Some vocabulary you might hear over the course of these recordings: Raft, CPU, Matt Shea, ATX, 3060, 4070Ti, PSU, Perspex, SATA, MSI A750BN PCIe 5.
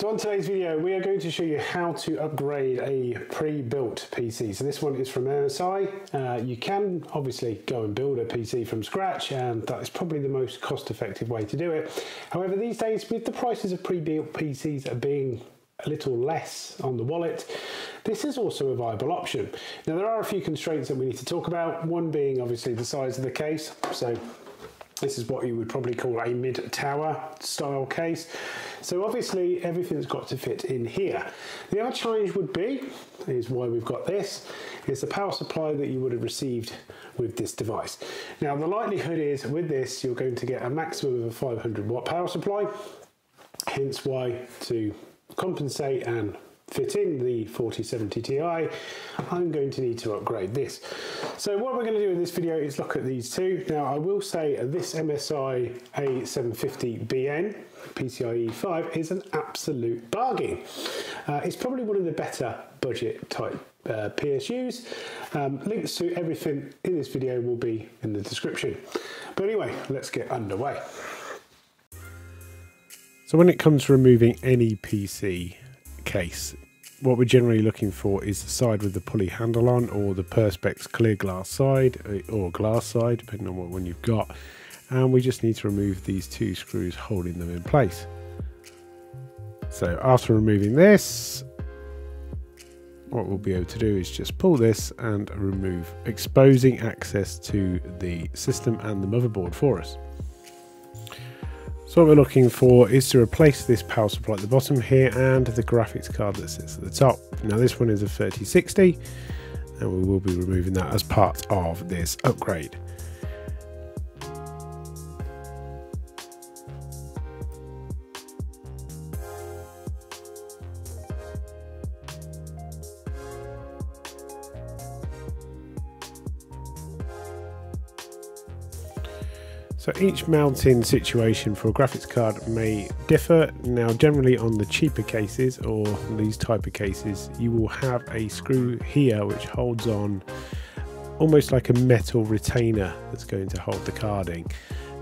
So on today's video, we are going to show you how to upgrade a pre-built PC. So this one is from MSI. You can obviously go and build a PC from scratch, and that is probably the most cost-effective way to do it. However, these days, with the prices of pre-built PCs being a little less on the wallet, this is also a viable option. Now, there are a few constraints that we need to talk about, one being obviously the size of the case. So this is what you would probably call a mid-tower style case. So obviously everything's got to fit in here. The other challenge would be, is why we've got this, is the power supply that you would have received with this device. Now the likelihood is with this, you're going to get a maximum of a 500 watt power supply, hence why to compensate and fit in the 4070Ti, I'm going to need to upgrade this. So what we're going to do in this video is look at these two. Now I will say this MSI A750BN PCIe 5 is an absolute bargain. It's probably one of the better budget type PSUs. Links to everything in this video will be in the description. But anyway, let's get underway. So when it comes to removing any PC case, what we're generally looking for is the side with the pulley handle on, or the Perspex clear glass side, or glass side, depending on what one you've got. And we just need to remove these two screws holding them in place. So after removing this, what we'll be able to do is just pull this and remove, exposing access to the system and the motherboard for us. So what we're looking for is to replace this power supply at the bottom here and the graphics card that sits at the top. Now this one is a 3060, and we will be removing that as part of this upgrade. So each mounting situation for a graphics card may differ. Now generally on the cheaper cases or these type of cases, you will have a screw here which holds on almost like a metal retainer that's going to hold the carding.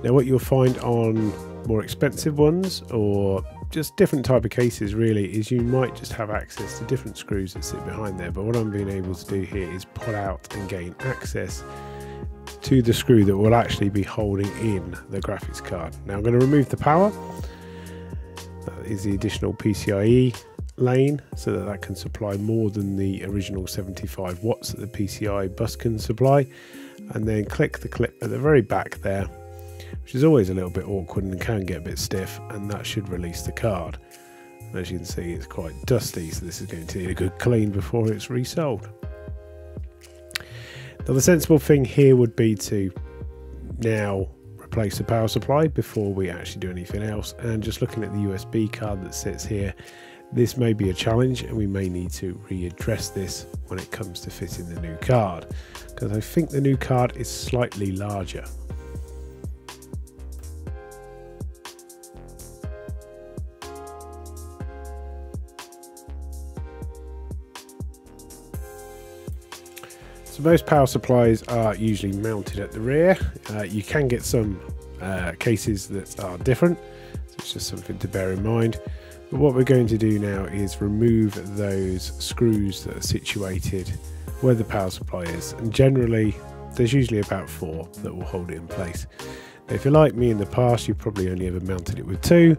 Now what you'll find on more expensive ones or just different type of cases really is you might just have access to different screws that sit behind there, but what I'm being able to do here is pull out and gain access to the screw that will actually be holding in the graphics card. Now I'm going to remove the power. That is the additional PCIe lane, so that can supply more than the original 75 watts that the PCI bus can supply. And then click the clip at the very back there, which is always a little bit awkward and can get a bit stiff, and that should release the card. And as you can see, it's quite dusty, so this is going to need a good clean before it's resold. Now the sensible thing here would be to now replace the power supply before we actually do anything else, and just looking at the USB card that sits here, this may be a challenge and we may need to readdress this when it comes to fitting the new card, because I think the new card is slightly larger. So most power supplies are usually mounted at the rear. You can get some cases that are different, so it's just something to bear in mind. But what we're going to do now is remove those screws that are situated where the power supply is, and generally there's usually about four that will hold it in place. Now, if you're like me in the past, you've probably only ever mounted it with two,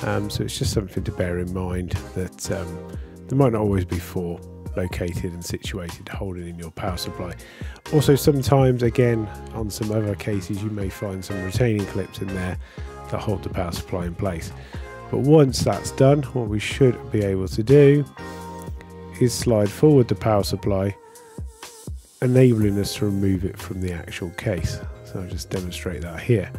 so it's just something to bear in mind that there might not always be four located and situated holding in your power supply. Also sometimes, again, on some other cases, you may find some retaining clips in there that hold the power supply in place. But once that's done, what we should be able to do is slide forward the power supply, enabling us to remove it from the actual case. So I'll just demonstrate that here.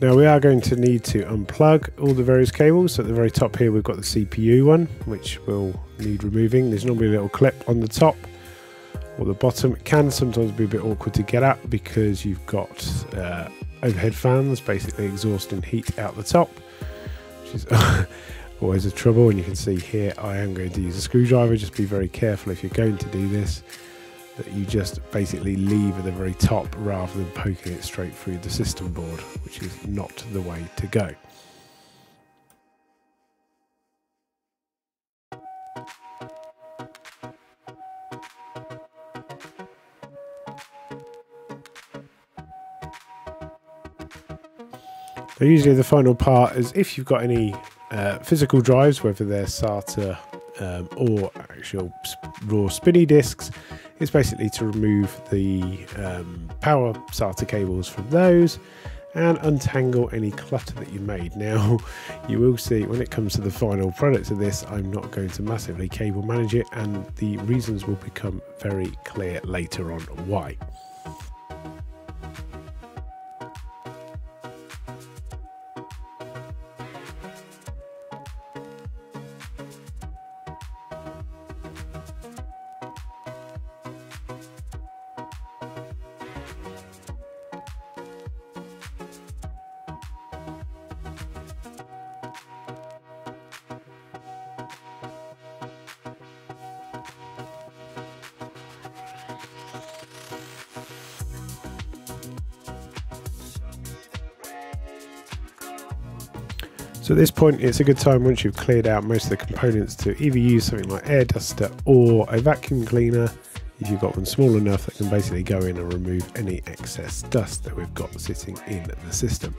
Now we are going to need to unplug all the various cables. So at the very top here we've got the CPU one, which will need removing. There's normally a little clip on the top or the bottom. It can sometimes be a bit awkward to get at because you've got overhead fans basically exhausting heat out the top, which is always a trouble. And you can see here I am going to use a screwdriver. Just be very careful if you're going to do this, that you just basically leave at the very top rather than poking it straight through the system board, which is not the way to go. So usually the final part is if you've got any physical drives, whether they're SATA or actual raw spinny discs, it's basically to remove the power SATA cables from those and untangle any clutter that you made. Now, you will see when it comes to the final product of this, I'm not going to massively cable manage it, and the reasons will become very clear later on why. So at this point, it's a good time, once you've cleared out most of the components, to either use something like air duster or a vacuum cleaner, if you've got one small enough that can basically go in and remove any excess dust that we've got sitting in the system.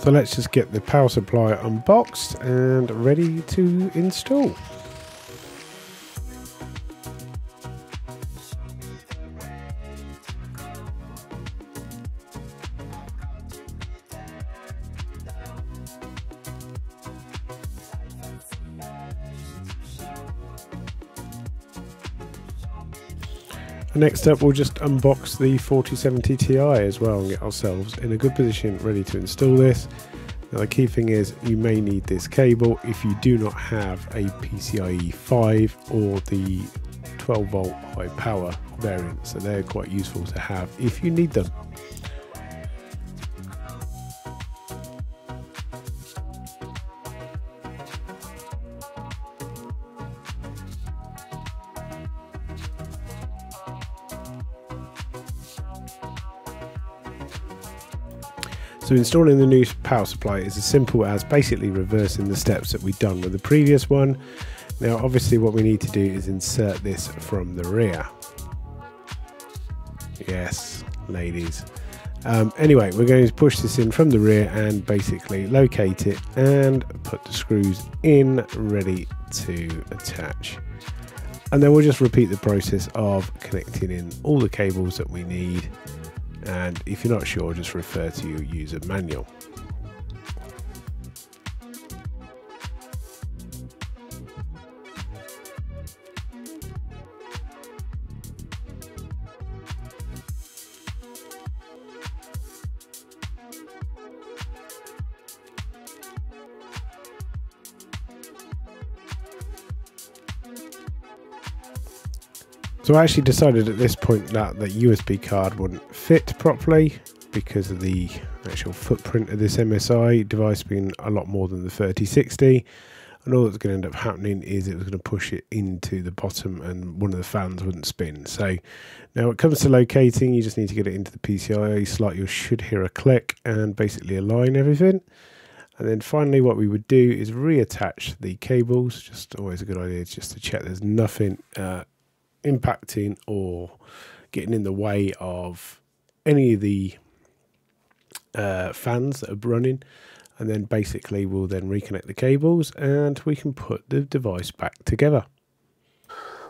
So let's just get the power supply unboxed and ready to install. Next up, we'll just unbox the 4070Ti as well and get ourselves in a good position ready to install this. Now the key thing is you may need this cable if you do not have a PCIe 5 or the 12 volt high power variant, so they're quite useful to have if you need them. So installing the new power supply is as simple as basically reversing the steps that we've done with the previous one. Now obviously what we need to do is insert this from the rear. Yes, ladies. Anyway, we're going to push this in from the rear and basically locate it and put the screws in ready to attach. And then we'll just repeat the process of connecting in all the cables that we need. And if you're not sure, just refer to your user manual. So I actually decided at this point that the USB card wouldn't fit properly because of the actual footprint of this MSI device being a lot more than the 3060, and all that's going to end up happening is it was going to push it into the bottom and one of the fans wouldn't spin. So now it comes to locating, you just need to get it into the PCIe slot. You should hear a click and basically align everything. And then finally what we would do is reattach the cables. Just always a good idea just to check there's nothing impacting or getting in the way of any of the fans that are running. And then basically we'll then reconnect the cables and we can put the device back together.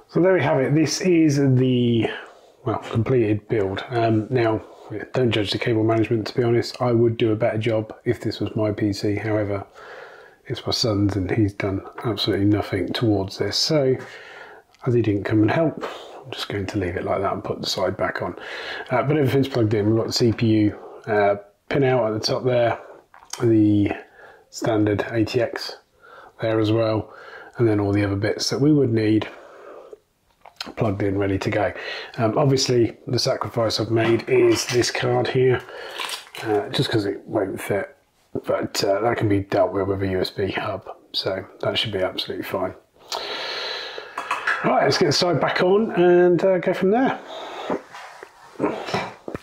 So there we have it. This is the, well, completed build. Now, don't judge the cable management, to be honest. I would do a better job if this was my PC. However, it's my son's and he's done absolutely nothing towards this. So, as he didn't come and help, I'm just going to leave it like that and put the side back on. But everything's plugged in. We've got the CPU pin out at the top there, the standard ATX there as well, and then all the other bits that we would need plugged in, ready to go. Obviously the sacrifice I've made is this card here, just because it won't fit, but that can be dealt with a USB hub, so that should be absolutely fine. Right, let's get the side back on and go from there.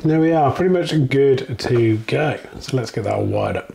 There we are, pretty much good to go. So let's get that all wired up.